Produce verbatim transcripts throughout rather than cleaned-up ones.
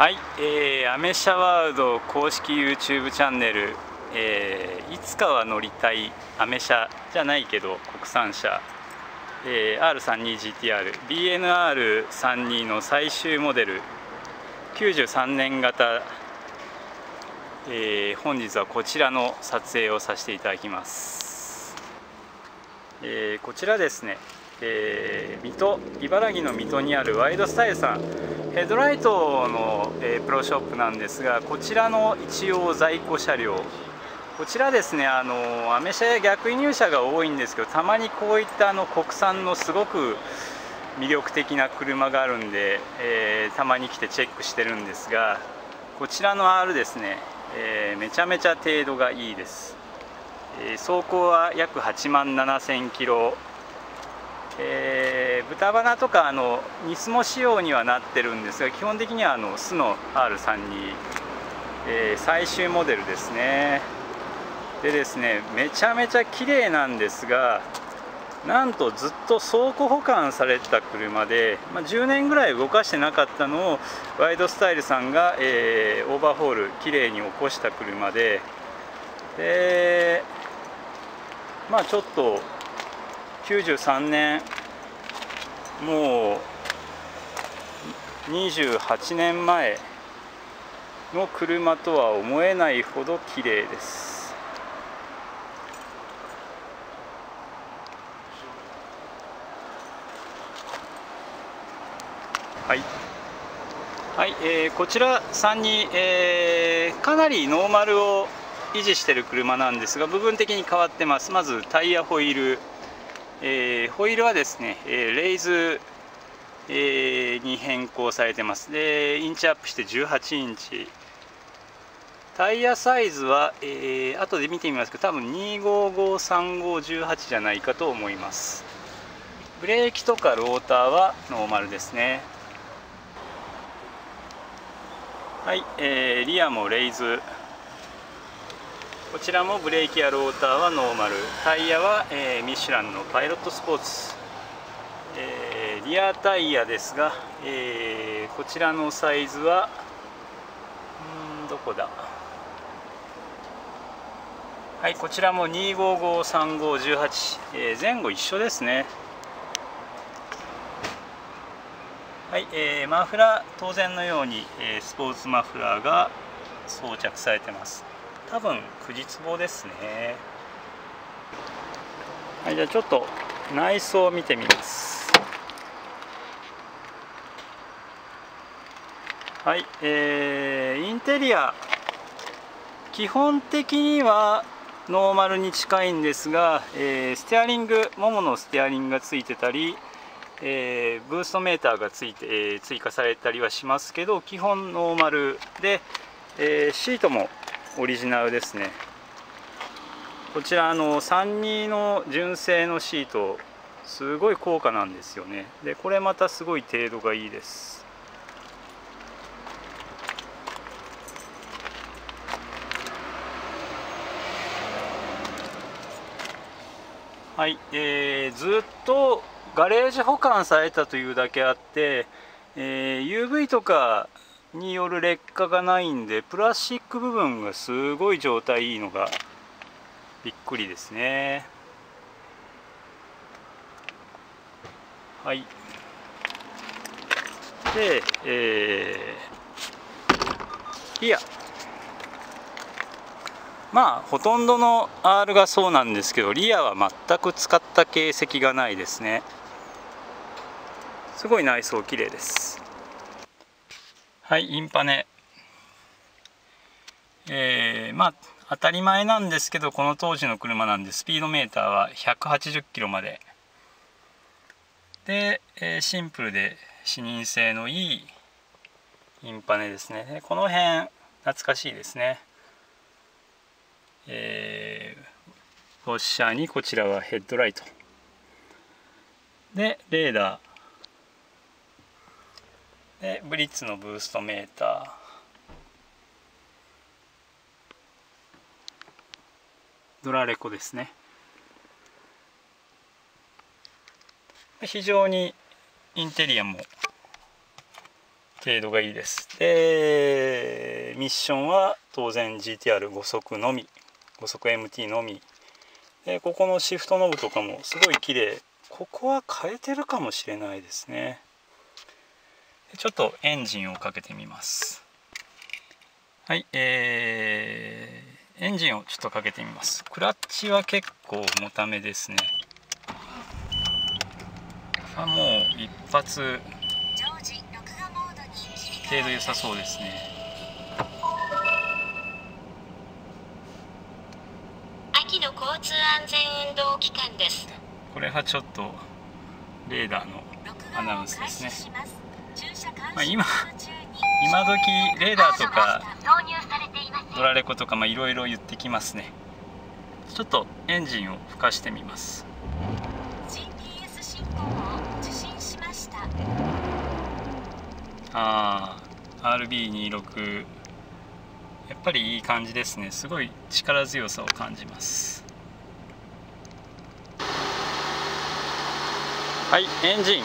はい、えー、アメ車ワールド公式 ユーチューブ チャンネル、えー、いつかは乗りたいアメ車じゃないけど国産車、えー、アールさんじゅうにジーティーアール ビーエヌアールさんじゅうに の最終モデルきゅうじゅうさんねん型、えー、本日はこちらの撮影をさせていただきます、えー、こちらですね、えー、水戸茨城の水戸にあるワイドスタイルさんヘッドライトの、えー、プロショップなんですが、こちらの一応在庫車両、こちらですね、あのアメ車や逆輸入車が多いんですけど、たまにこういったあの国産のすごく魅力的な車があるんで、えー、たまに来てチェックしてるんですが、こちらの アール ですね、えー、めちゃめちゃ程度がいいです、えー、走行は約はちまんななせんキロ、えー、豚鼻とかあのニスモ仕様にはなってるんですが、基本的にはあのスの アールさんじゅうに、えー、最終モデルですね。でですね、めちゃめちゃ綺麗なんですが、なんとずっと倉庫保管されてた車で、まあ、じゅうねんぐらい動かしてなかったのをワイドスタイルさんが、えー、オーバーホール綺麗に起こした車で、でまあちょっときゅうじゅうさんねん、もうにじゅうはちねんまえの車とは思えないほど綺麗です。はい、はいえー、こちらさんじゅうに、えー、かなりノーマルを維持している車なんですが、部分的に変わってます。まずタイヤ、ホイール、えー、ホイールはですね、えー、レイズ、えー、に変更されてます。でインチアップしてじゅうはちインチ、タイヤサイズは、えー、後で見てみますけど多分にごごさんごいちはちじゃないかと思います。ブレーキとかローターはノーマルですね。はい、えー、リアもレイズ、こちらもブレーキやローターはノーマル、タイヤは、えー、ミシュランのパイロットスポーツ、えー、リアタイヤですが、えー、こちらのサイズはんーどこだはいこちらもにごごさんごいちはち、えー、前後一緒ですね。はい、えー、マフラー当然のように、えー、スポーツマフラーが装着されてます。多分九字壺ですね。はい、じゃあちょっと内装を見てみます。はい、えー、インテリア基本的にはノーマルに近いんですが、えー、ステアリング、もものステアリングがついてたり、えー、ブーストメーターがついて、えー、追加されたりはしますけど、基本ノーマルで、えー、シートもオリジナルですね。こちらあのさんじゅうにの純正のシートすごい高価なんですよね。でこれまたすごい程度がいいです。はい、えー、ずっとガレージ保管されたというだけあって、えー、ユーブイ とかによる劣化がないんで、プラスチック部分がすごい状態いいのがびっくりですね。はいで、えー、リアまあほとんどの アール がそうなんですけど、リアは全く使った形跡がないですね。すごい内装綺麗です。はい、インパネ、えー、まあ当たり前なんですけどこの当時の車なんでスピードメーターはひゃくはちじゅっキロまでで、えー、シンプルで視認性のいいインパネですね。でこの辺懐かしいですね。えー、ポッシャーにこちらはヘッドライトでレーダーでブリッツのブーストメーター、ドラレコですね。非常にインテリアも程度がいいです。でミッションは当然 ジーティーアールご 速のみ、ご速 エムティー のみで、ここのシフトノブとかもすごい綺麗。ここは変えてるかもしれないですね。ちょっとエンジンをかけてみます。はい、えー、エンジンをちょっとかけてみます。クラッチは結構重ためですね。あ、もう一発程度良さそうですね。秋の交通安全運動期間です。これはちょっとレーダーのアナウンスですね。まあ今今時レーダーとかドラレコとかいろいろ言ってきますね。ちょっとエンジンをふかしてみます。 ジーピーエス 信号を受信しました。ああ アールビーにじゅうろく やっぱりいい感じですね。すごい力強さを感じます。はい、エンジン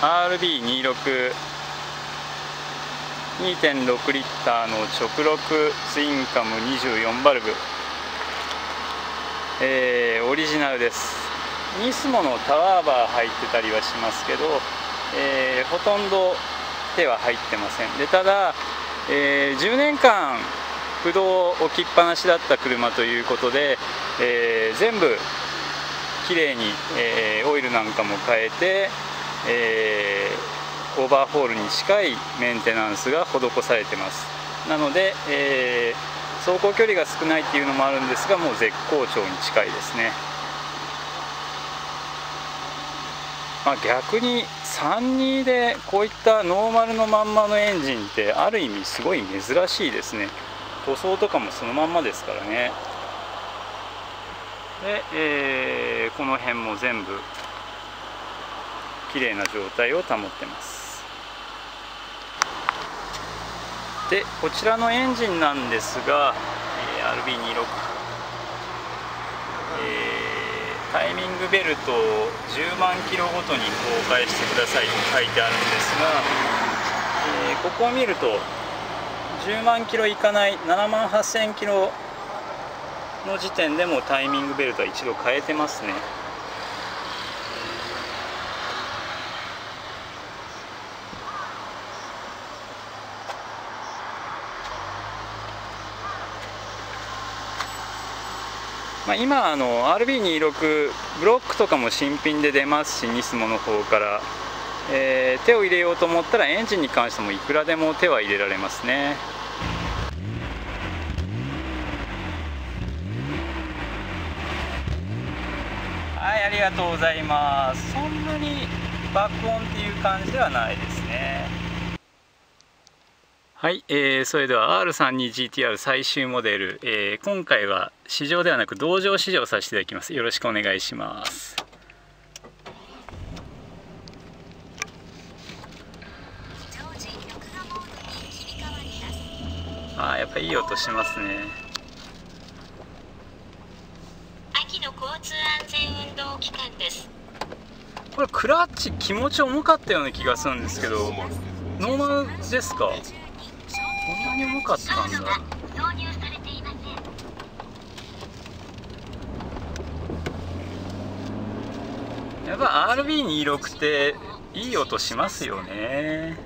アールビーにじゅうろく、にてんろく リッターの直録ツインカムにじゅうよんバルブ、えー、オリジナルです。ニスモのタワーバー入ってたりはしますけど、えー、ほとんど手は入ってません。でただ、えー、じゅうねんかん不動置きっぱなしだった車ということで、えー、全部きれいに、えー、オイルなんかも変えて、えーオーバーホールに近いメンテナンスが施されてます。なので、えー、走行距離が少ないっていうのもあるんですが、もう絶好調に近いですね。まあ、逆にさんにでこういったノーマルのまんまのエンジンってある意味すごい珍しいですね。塗装とかもそのまんまですからね。で、えー、この辺も全部綺麗な状態を保ってます。でこちらのエンジンなんですが、えー、アールビーにじゅうろく、えー、タイミングベルトをじゅうまんキロごとに交換してくださいと書いてあるんですが、えー、ここを見るとじゅうまんキロいかないななまんはっせんキロの時点でもタイミングベルトは一度変えてますね。まあ今あの アールビーにじゅうろく ブロックとかも新品で出ますし、ニスモの方から、えー、手を入れようと思ったらエンジンに関してもいくらでも手は入れられますね。はい、ありがとうございます。そんなに爆音っていう感じではないですね。はい、えー、それでは アールさんじゅうにジーティーアール 最終モデル、えー、今回は試乗ではなく同乗試乗させていただきます。よろしくお願いします。あー、やっぱりいい音しますね。秋の交通安全運動期間です。これクラッチ気持ち重かったような気がするんですけど、ノーマルですか？こんなに重かったんだ。やっぱ アールビーにじゅうろく っていい音しますよね。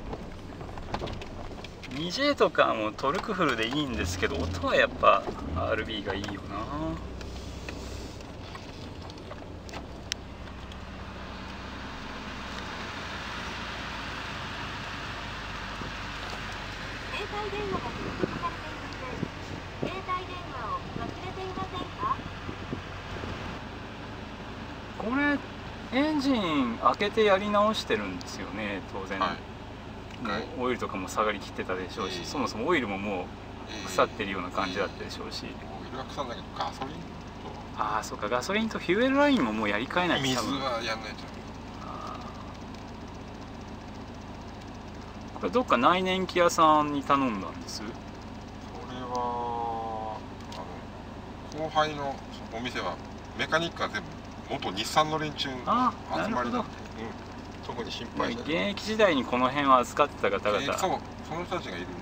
にジェー とかもトルクフルでいいんですけど、音はやっぱ アールビー がいいよな。これエンジン開けてやり直してるんですよね、当然、はい、オイルとかも下がりきってたでしょうし、えー、そもそもオイルももう腐ってるような感じだったでしょうし、えーえー、オイルは腐んだけどガソリンと、ああそうか、ガソリンとフューエルラインももうやり替えないと、水はやんないと。これどっか内燃機屋さんに頼んだんです。これはあの後輩のお店はメカニックは全部元日産の連中の集まりなんで、あ、なるほど、うん、特に心配されない。現役時代にこの辺は扱ってた方々、えー、そうその人たちがいるんで、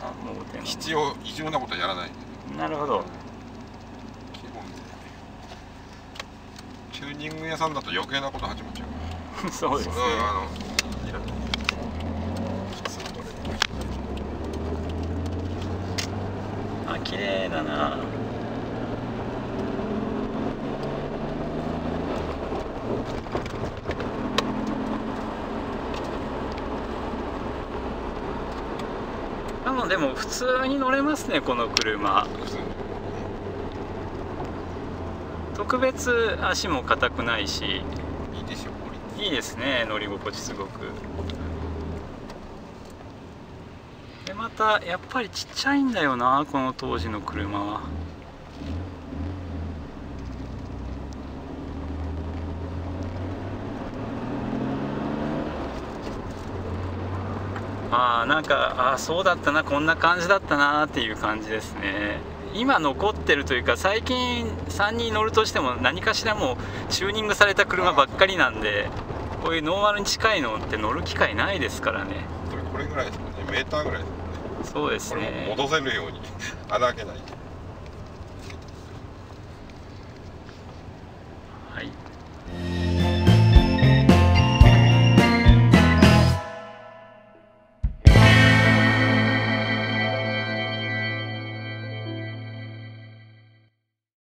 あの必要異常なことはやらないんで、ね、なるほど、うん、基本でチューニング屋さんだと余計なこと始まっちゃうそうですね、あのいらない綺麗だな。あのでも普通に乗れますねこの車。特別足も硬くないし。いいですよ。いいですね、乗り心地すごく。またやっぱりちっちゃいんだよなこの当時の車は。ああ、なんかあそうだったな、こんな感じだったなっていう感じですね。今残ってるというか、最近さんにん乗るとしても何かしらもうチューニングされた車ばっかりなんで、こういうノーマルに近いのって乗る機会ないですからね。これぐらいですもんね、メーターぐらいです。そうですね。これも戻せるように穴開けないと。